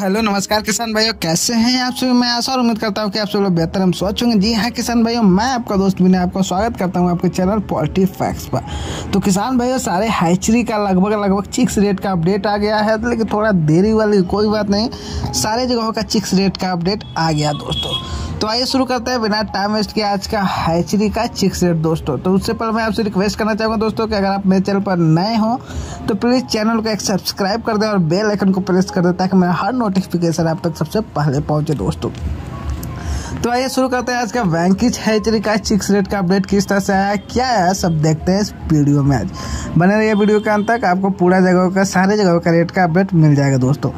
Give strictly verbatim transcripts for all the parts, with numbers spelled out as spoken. Hello नमस्कार किसान भाइयों, कैसे हैं आप सभी। मैं आशा और उम्मीद करता हूं कि आप सब लोग बेहतर हम सोच होंगे। जी हाँ किसान भाइयों, मैं आपका दोस्त विनय आपका स्वागत करता हूं आपके चैनल पॉलिटी फैक्स पर। तो किसान भाइयों, सारे हैचरी का लगभग लगभग चिक्स रेट का अपडेट आ गया है, लेकिन थोड़ा देरी वाली कोई बात नहीं, सारे जगहों का चिक्स रेट का अपडेट आ गया दोस्तों। तो आइए शुरू करते हैं बिना टाइम वेस्ट किए आज का हैचरी का चिक्स रेट दोस्तों। तो उससे पहले मैं आपसे रिक्वेस्ट करना चाहूँगा दोस्तों कि अगर आप मेरे चैनल पर नए हो तो प्लीज़ चैनल को एक सब्सक्राइब कर दें और बेल आइकन को प्रेस कर दें ताकि मेरा हर नोटिफिकेशन आप तक सबसे पहले पहुंचे दोस्तों। तो आइए शुरू करते हैं आज का वेंकीज हैचरी का चिक्स रेट का अपडेट किस तरह से आया क्या आया सब देखते हैं इस वीडियो में। आज बने रहिए वीडियो के अंत तक, आपको पूरा जगह का सारे जगह का रेट का अपडेट मिल जाएगा दोस्तों।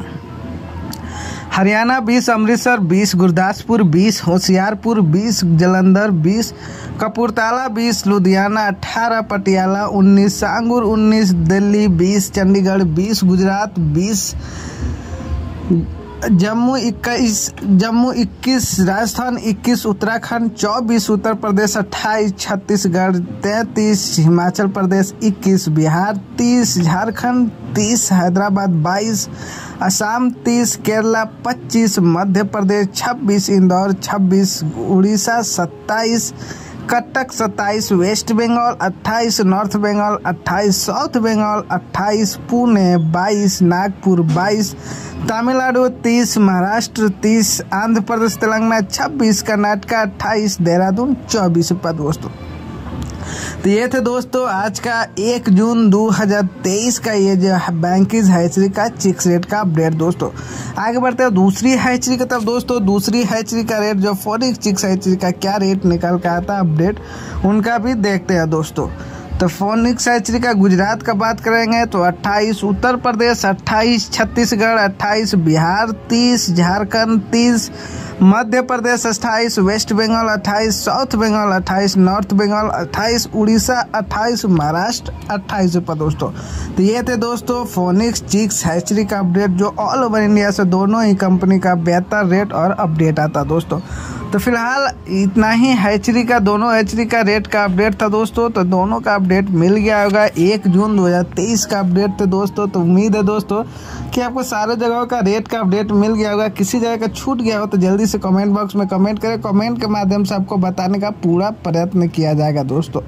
हरियाणा बीस, अमृतसर बीस, गुरदासपुर बीस, होशियारपुर बीस, जलंधर बीस, कपूरताला बीस, लुधियाना अठारह, पटियाला उन्नीस, सांगूर उन्नीस, दिल्ली बीस, चंडीगढ़ बीस, गुजरात बीस, जम्मू इक्कीस, जम्मू इक्कीस, राजस्थान इक्कीस, उत्तराखंड चौबीस, उत्तर प्रदेश अट्ठाईस, छत्तीसगढ़ तैंतीस, हिमाचल प्रदेश इक्कीस, बिहार तीस, झारखंड तीस, हैदराबाद बाईस, असम तीस, केरला पच्चीस, मध्य प्रदेश छब्बीस, इंदौर छब्बीस, उड़ीसा सत्ताईस, कटक सत्ताईस, वेस्ट बंगाल अट्ठाईस, नॉर्थ बंगाल अट्ठाईस, साउथ बंगाल अट्ठाईस, पुणे बाईस, नागपुर बाईस, तमिलनाडु तीस, महाराष्ट्र तीस, आंध्र प्रदेश तेलंगाना छब्बीस, कर्नाटका अट्ठाईस, देहरादून चौबीस पर दोस्तों। तो ये थे दोस्तों आज का एक जून दो हज़ार तेईस का ये जो वेंकीज हैचरी का चिक्स रेट का अपडेट दोस्तों। आगे बढ़ते हैं दूसरी हैचरी की तरफ दोस्तों। दूसरी हैचरी का रेट जो फोनिक्स चिक्स हैचरी का क्या रेट निकल के आता है अपडेट उनका भी देखते हैं दोस्तों। तो फोनिक्स हैचरी का गुजरात का बात करेंगे तो अट्ठाईस, उत्तर प्रदेश अट्ठाईस, छत्तीसगढ़ अट्ठाईस, बिहार तीस, झारखंड तीस, मध्य प्रदेश अट्ठाईस, वेस्ट बंगाल अट्ठाईस, साउथ बंगाल अट्ठाईस, नॉर्थ बंगाल अट्ठाईस, उड़ीसा अट्ठाईस, महाराष्ट्र अट्ठाईस पर दोस्तों। तो ये थे दोस्तों फोनिक्स चिक्स हैचरी का अपडेट जो ऑल ओवर इंडिया से दोनों ही कंपनी का बेहतर रेट और अपडेट आता दोस्तों। तो फिलहाल इतना ही हैचरी का दोनों हैचरी का रेट का अपडेट था दोस्तों। तो दोनों का अपडेट मिल गया होगा, एक जून दो हज़ार तेईस का अपडेट था दोस्तों। तो उम्मीद है दोस्तों कि आपको सारे जगहों का रेट का अपडेट मिल गया होगा। किसी जगह का छूट गया हो तो जल्दी से कमेंट बॉक्स में कमेंट करें, कमेंट के माध्यम से आपको बताने का पूरा प्रयत्न किया जाएगा दोस्तों।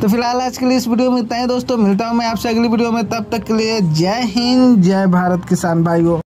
तो फिलहाल आज के लिए इस वीडियो में इतना ही दोस्तों। मिलता हूँ मैं आपसे अगली वीडियो में, तब तक के लिए जय हिंद, जय भारत किसान भाइयों।